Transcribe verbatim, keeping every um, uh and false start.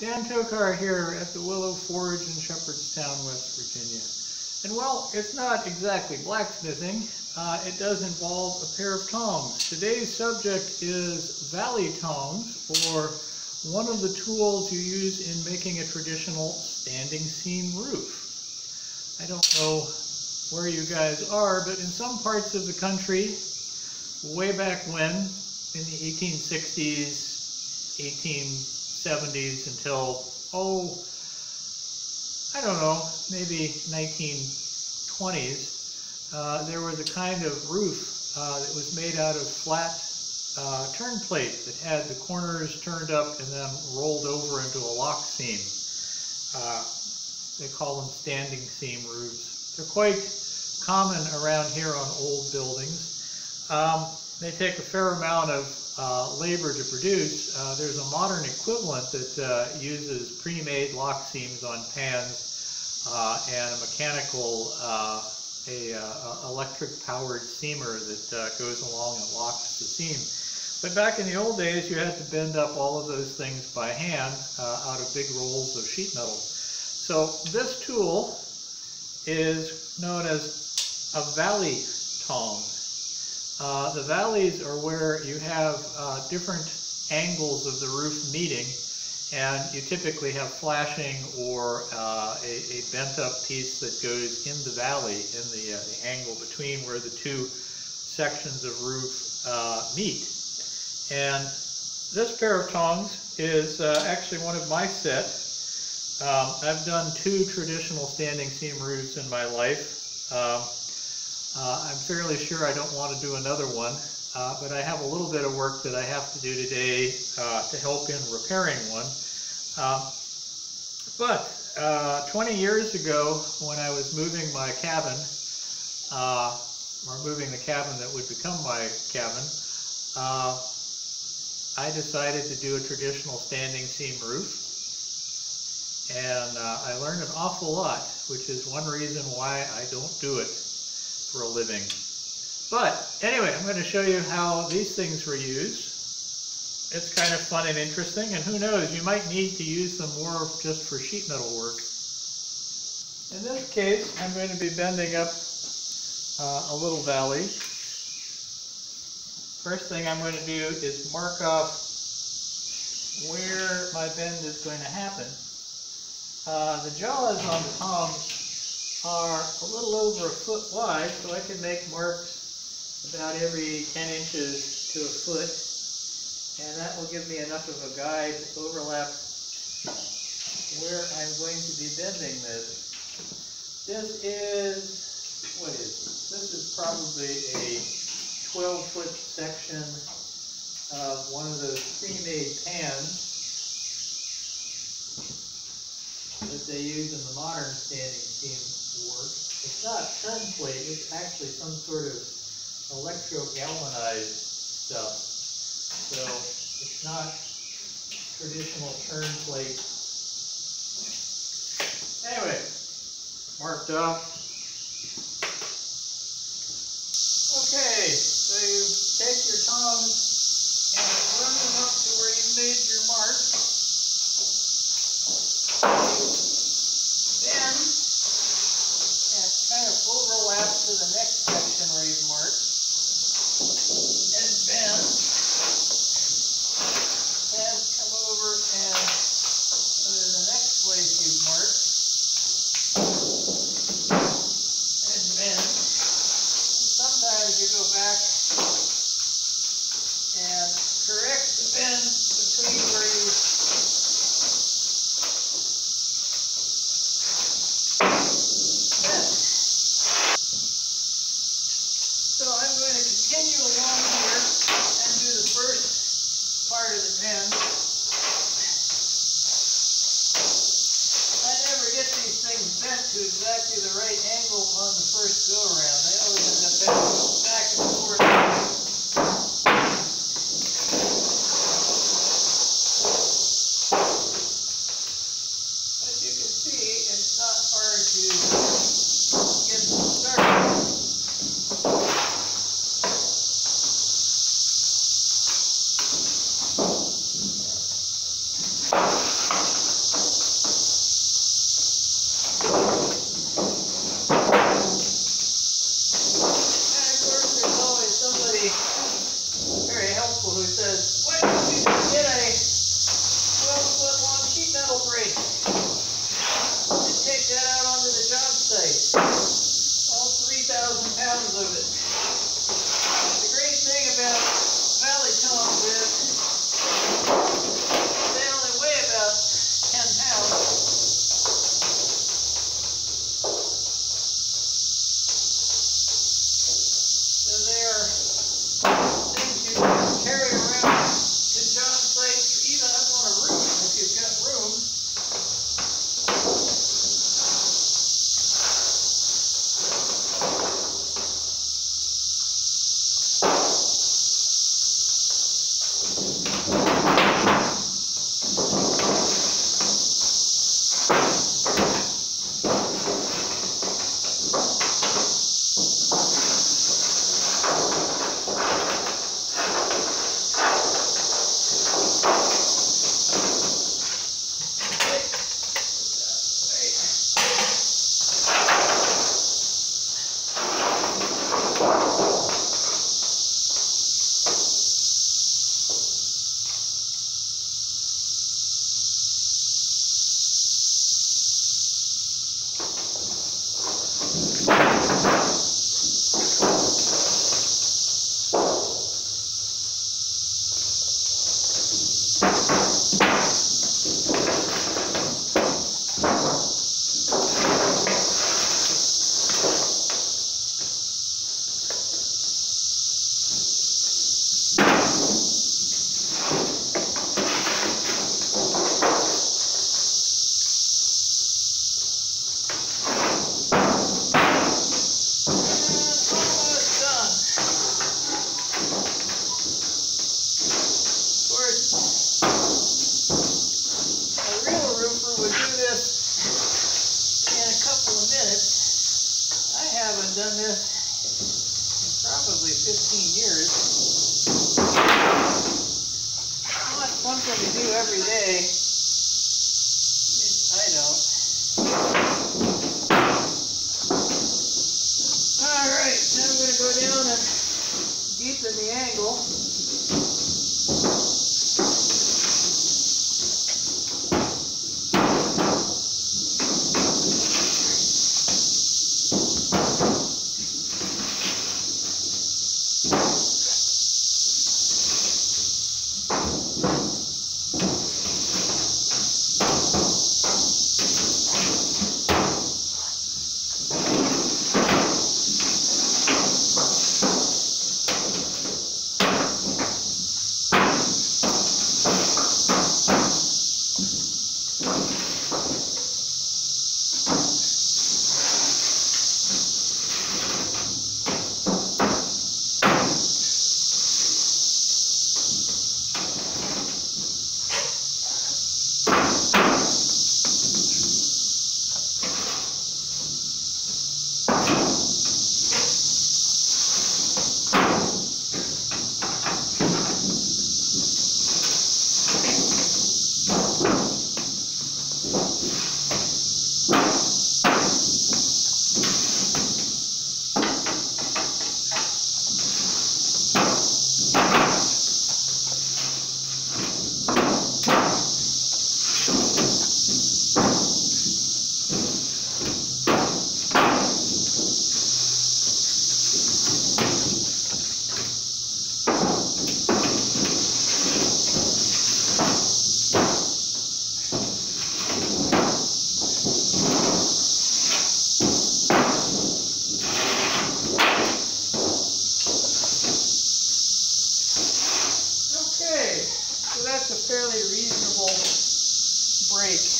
Dan Tokar here at the Willow Forge in Shepherdstown, West Virginia. And well, it's not exactly blacksmithing. Uh, it does involve a pair of tongs. Today's subject is valley tongs, or one of the tools you use in making a traditional standing seam roof. I don't know where you guys are, but in some parts of the country, way back when, in the eighteen sixties, eighteen seventies until, oh, I don't know, maybe nineteen twenties, uh, there was a kind of roof uh, that was made out of flat uh, turn plates that had the corners turned up and then rolled over into a lock seam. Uh, they call them standing seam roofs. They're quite common around here on old buildings. Um, they take a fair amount of Uh, labor to produce. Uh, there's a modern equivalent that uh, uses pre-made lock seams on pans uh, and a mechanical, uh, a, uh, electric-powered seamer that uh, goes along and locks the seam. But back in the old days, you had to bend up all of those things by hand uh, out of big rolls of sheet metal. So this tool is known as a valley tong. Uh, the valleys are where you have uh, different angles of the roof meeting, and you typically have flashing or uh, a, a bent up piece that goes in the valley, in the, uh, the angle between where the two sections of roof uh, meet. And this pair of tongs is uh, actually one of my set. Um, I've done two traditional standing seam roofs in my life. Um, Uh, I'm fairly sure I don't want to do another one, uh, but I have a little bit of work that I have to do today uh, to help in repairing one. Uh, but uh, twenty years ago, when I was moving my cabin, uh, or moving the cabin that would become my cabin, uh, I decided to do a traditional standing seam roof. And uh, I learned an awful lot, which is one reason why I don't do it for a living. But anyway, I'm going to show you how these things were used. It's kind of fun and interesting, and who knows, you might need to use them more just for sheet metal work. In this case, I'm going to be bending up uh, a little valley. First thing I'm going to do is mark off where my bend is going to happen. Uh, the jaws on the tongs are a little over a foot wide, so I can make marks about every ten inches to a foot, and that will give me enough of a guide to overlap where I'm going to be bending this. This is, what is this? This is probably a twelve foot section of one of those pre-made pans that they use in the modern standing seam. It's not turn plate, it's actually some sort of electro-galvanized stuff. So it's not traditional turn plate. Anyway, marked off. Okay, so you take your tongs and run them up to where you made your mark. To the next section where you've marked and bend and come over and go to the next place you've marked and bend. Sometimes you go back and correct the bend between where you exactly the right angle on the first go around. They always end up back and forth. But you can see it's not hard to get started. Thank rate. And take that out onto the job site. All three thousand pounds of it. The great thing about valley tongs is they only weigh about ten pounds. Done this in probably fifteen years. It's not something to do every day. I don't. Alright, now I'm going to go down and deepen the angle. Fairly reasonable break.